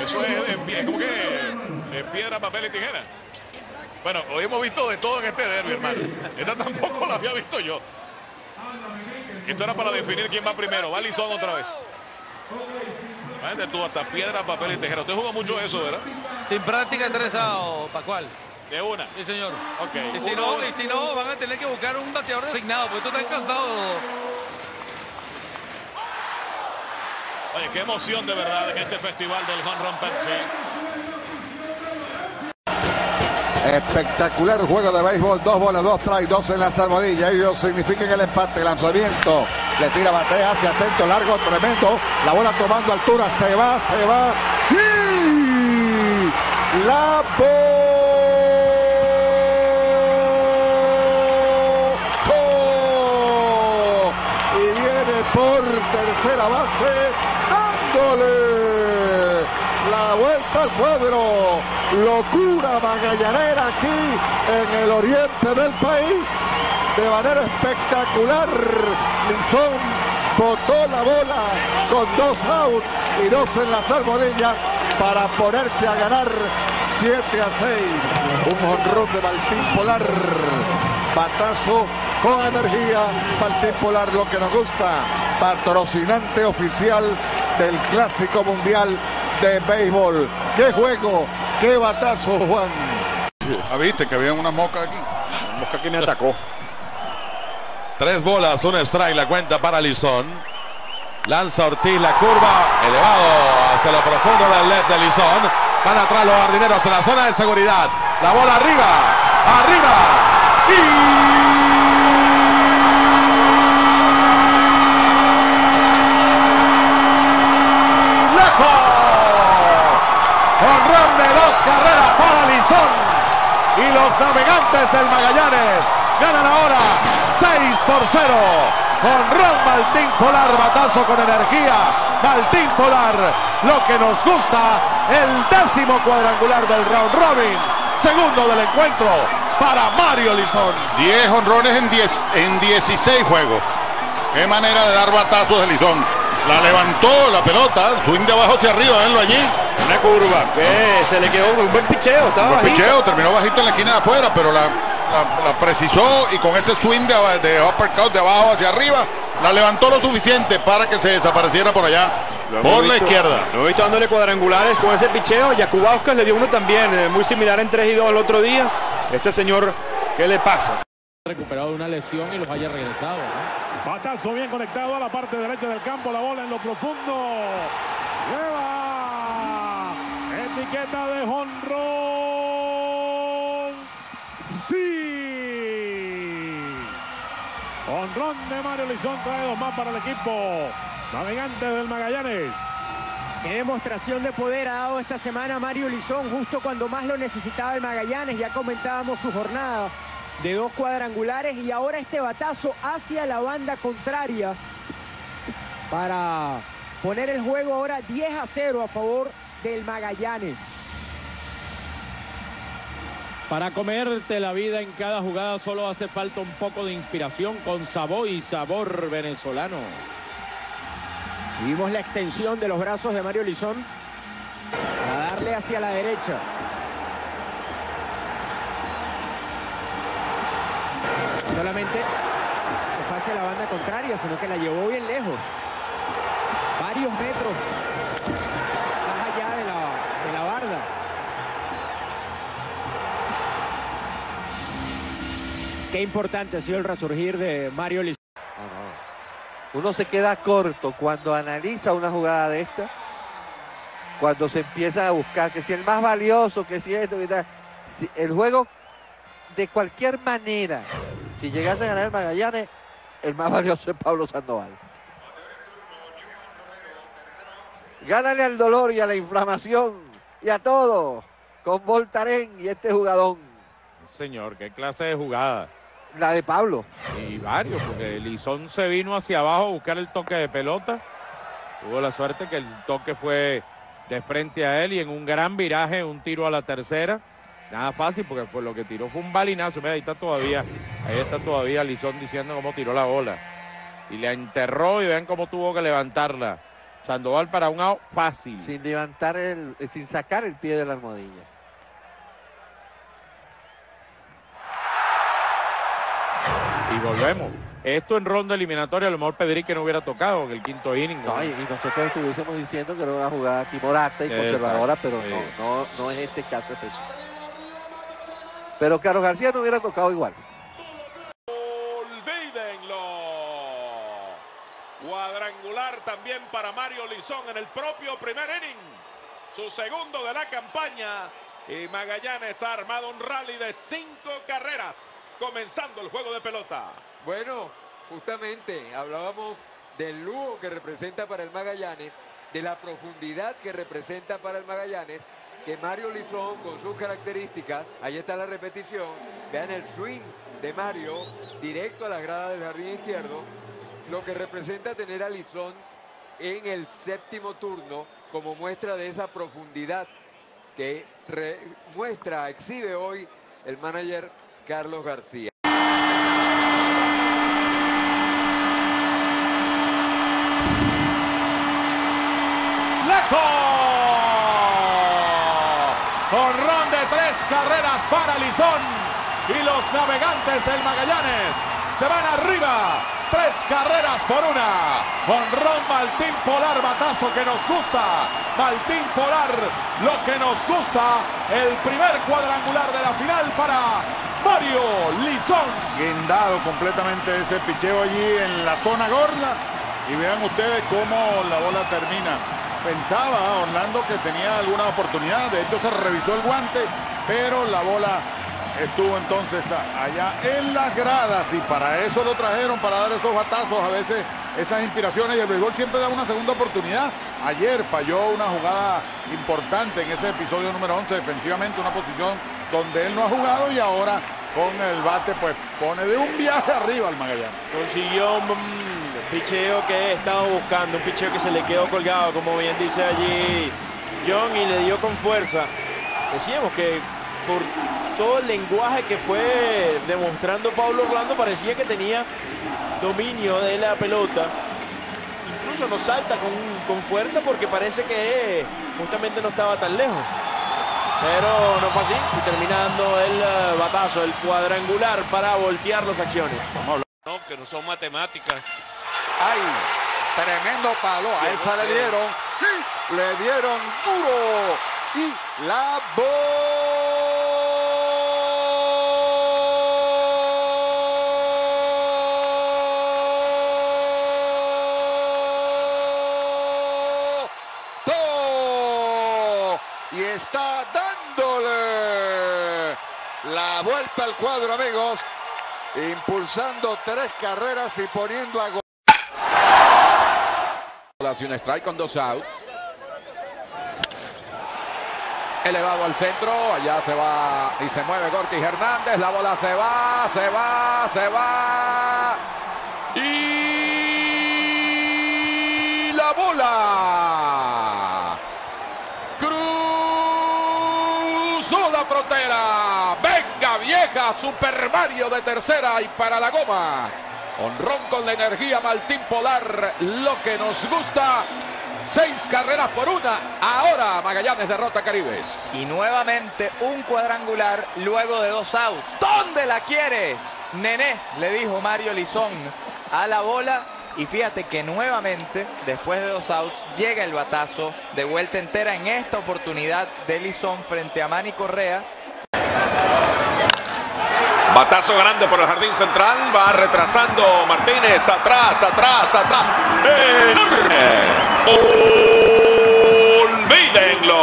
Eso es como que piedra, papel y tijera. Bueno, hoy hemos visto de todo en este derbi, hermano. Esta tampoco la había visto yo. Esto era para definir quién va primero. Va Lisson otra vez. Imagínate tú, hasta piedra, papel y tijera. Usted jugó mucho eso, ¿verdad? Sin práctica estresado, Pascual. De una. Sí, señor. Okay. Y, si no, van a tener que buscar un bateador designado, porque tú estás cansado. Oye, qué emoción de verdad en este festival del Home Run Pepsi. Espectacular juego de béisbol. 2 bolas, 2 strikes, 2 en las almohadillas. Ellos significan el empate. Lanzamiento. Le tira batea hacia el centro largo. Tremendo. La bola tomando altura. Se va, se va. Y la bola. Por tercera base, dándole la vuelta al cuadro. Locura magallanera aquí en el oriente del país. De manera espectacular, Lisson botó la bola con 2 outs y 2 en las almohadillas para ponerse a ganar 7-6. Un jonrón de Maltín Polar. Batazo con energía, Maltín Polar, lo que nos gusta, patrocinante oficial del Clásico Mundial de Béisbol. ¡Qué juego! ¡Qué batazo, Juan! Ah, viste que había una mosca aquí. La mosca aquí me atacó. 3 bolas, 1 strike, la cuenta para Lisson. Lanza Ortiz, la curva, elevado hacia lo profundo del left de Lisson. Van atrás los jardineros en la zona de seguridad. La bola arriba, arriba. Y lejos, jonrón de 2 carreras para Lisson, y los Navegantes del Magallanes ganan ahora 6-0. Jonrón Maltín Polar, batazo con energía, Maltín Polar, lo que nos gusta, el 10º cuadrangular del round robin, 2º del encuentro. Para Mario Lisson. 10 honrones en 16 juegos. Qué manera de dar batazos de Lisson. La levantó la pelota, swing de abajo hacia arriba, venlo allí. Una curva. Se le quedó un buen picheo, estaba bajito. Picheo, terminó bajito en la esquina de afuera, pero la precisó y con ese swing de uppercut de abajo hacia arriba, la levantó lo suficiente para que se desapareciera por allá. Por la izquierda. Lo he visto dándole cuadrangulares con ese picheo. Yacuba Oscar le dio uno también, muy similar en 3 y 2 el otro día. Este señor, ¿qué le pasa? Recuperado de una lesión y los haya regresado, ¿no? Batazo bien conectado a la parte derecha del campo. La bola en lo profundo. ¡Nueva! Etiqueta de jonrón. ¡Sí! Jonrón de Mario Lisson, trae 2 más para el equipo Navegantes del Magallanes. Qué demostración de poder ha dado esta semana Mario Lisson, justo cuando más lo necesitaba el Magallanes. Ya comentábamos su jornada de 2 cuadrangulares y ahora este batazo hacia la banda contraria para poner el juego ahora 10-0 a favor del Magallanes. Para comerte la vida en cada jugada solo hace falta un poco de inspiración con sabor y sabor venezolano. Vimos la extensión de los brazos de Mario Lisson a darle hacia la derecha. No solamente fue hacia la banda contraria, sino que la llevó bien lejos. Varios metros más allá de la barda. Qué importante ha sido el resurgir de Mario Lisson. Uno se queda corto cuando analiza una jugada de esta, cuando se empieza a buscar que si el más valioso, que si esto, que tal. Si el juego, de cualquier manera, si llegase a ganar el Magallanes, el más valioso es Pablo Sandoval. Gánale al dolor y a la inflamación y a todo con Voltaren y este jugadón. Señor, qué clase de jugada. La de Pablo. Y varios, porque Lisson se vino hacia abajo a buscar el toque de pelota. Tuvo la suerte que el toque fue de frente a él y en un gran viraje, un tiro a la tercera. Nada fácil, porque pues, lo que tiró fue un balinazo. Mira, ahí está todavía Lisson diciendo cómo tiró la bola. Y la enterró y vean cómo tuvo que levantarla. Sandoval para un out fácil. Sin sacar el pie de la almohadilla. Y volvemos. Esto en ronda eliminatoria, a lo mejor Pedrique no hubiera tocado en el quinto inning. No, y nosotros estuviésemos diciendo que era una jugada timorata y conservadora, pero no es este caso específico. Pero Carlos García no hubiera tocado igual. Olvídenlo. Cuadrangular también para Mario Lisson en el propio primer inning. Su segundo de la campaña. Y Magallanes ha armado un rally de 5 carreras. Comenzando el juego de pelota. Bueno, justamente hablábamos del lujo que representa para el Magallanes, de la profundidad que representa para el Magallanes, que Mario Lisson con sus características, ahí está la repetición, vean el swing de Mario directo a la grada del jardín izquierdo, lo que representa tener a Lisson en el séptimo turno como muestra de esa profundidad que exhibe hoy el manager Carlos García. ¡Leco! Jonrón de 3 carreras para Lisson y los Navegantes del Magallanes se van arriba 3 carreras por 1. Jonrón Maltín Polar, batazo que nos gusta. Maltín Polar, lo que nos gusta. El primer cuadrangular de la final para Mario Lisson. Guindado completamente ese picheo allí en la zona gorda. Y vean ustedes cómo la bola termina. Pensaba Orlando que tenía alguna oportunidad. De hecho se revisó el guante. Pero la bola estuvo entonces allá en las gradas. Y para eso lo trajeron, para dar esos batazos. A veces esas inspiraciones. Y el béisbol siempre da una segunda oportunidad. Ayer falló una jugada importante en ese episodio número 11. Defensivamente una posición donde él no ha jugado y ahora con el bate pues pone de un viaje arriba al Magallanes. Consiguió un picheo que estaba buscando, un picheo que se le quedó colgado, como bien dice allí John, y le dio con fuerza. Decíamos que por todo el lenguaje que fue demostrando Pablo Orlando parecía que tenía dominio de la pelota. Incluso no salta con fuerza porque parece que justamente no estaba tan lejos. Pero no fue así, y terminando el batazo, el cuadrangular para voltear las acciones. No, que no son matemáticas. ¡Ay! Tremendo palo, a esa le dieron. Le dieron duro. Y la y está dándole la vuelta al cuadro, amigos, impulsando 3 carreras y poniendo a gol. Hace un strike con 2 outs. Elevado al centro, allá se va y se mueve Gorky Hernández, la bola se va, se va, se va. Y la bola la frontera. Venga vieja, Super Mario de tercera y para la goma. Honrón con la energía, Maltín Polar, lo que nos gusta. 6 carreras por 1. Ahora Magallanes derrota a Caribes. Y nuevamente un cuadrangular luego de 2 outs. ¿Dónde la quieres, nené?, le dijo Mario Lisson a la bola. Y fíjate que nuevamente, después de 2 outs, llega el batazo de vuelta entera en esta oportunidad de Lisson frente a Manny Correa. Batazo grande por el jardín central, va retrasando Martínez, atrás, atrás, atrás. ¡Olvídenlo!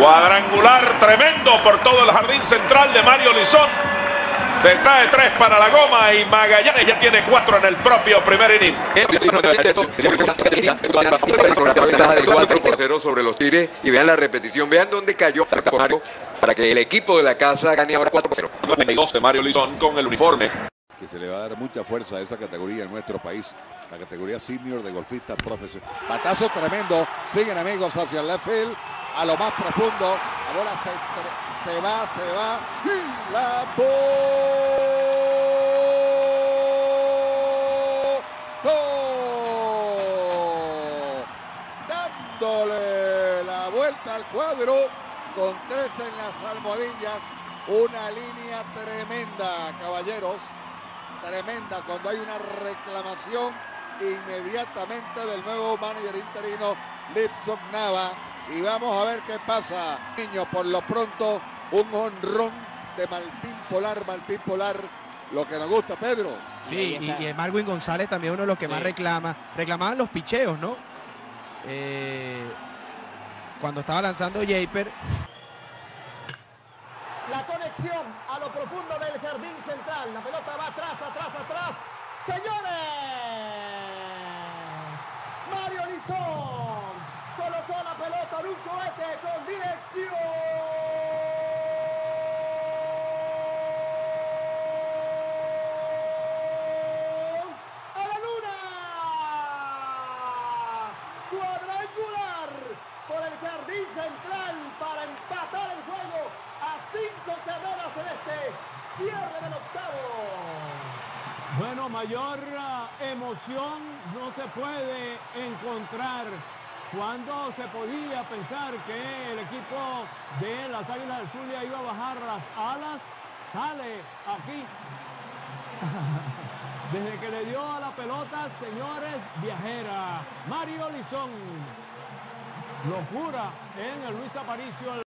Cuadrangular tremendo por todo el jardín central de Mario Lisson. Se trae 3 para la goma y Magallanes ya tiene 4 en el propio primer inning. Sobre los tires y vean la repetición, vean dónde cayó para que el equipo de la casa gane ahora 4-0. 92 de Mario Lisson con el uniforme. Que se le va a dar mucha fuerza a esa categoría en nuestro país, la categoría senior de golfistas profesionales. Batazo tremendo, siguen amigos hacia el left field, a lo más profundo, la bola se va, y la bola Falta al cuadro con tres en las almohadillas. Una línea tremenda, caballeros. Tremenda cuando hay una reclamación inmediatamente del nuevo manager interino Lipson Nava. Y vamos a ver qué pasa. Niños, por lo pronto, un jonrón de Maltín Polar. Maltín Polar, lo que nos gusta, Pedro. Sí, y Marwin González también uno de los que más reclama. Reclamaban los picheos, ¿no? Cuando estaba lanzando Japer. La conexión a lo profundo del jardín central. La pelota va atrás, atrás, atrás. ¡Señores! Mario Lisson colocó la pelota en un cohete con dirección a la luna. Cuadrangular por el jardín central para empatar el juego a 5 carreras en este cierre del octavo. Bueno, mayor emoción no se puede encontrar. Cuando se podía pensar que el equipo de las Águilas del Zulia iba a bajar las alas, sale aquí. Desde que le dio a la pelota, señores, viajera. Mario Lisson. Locura en el Luis Aparicio.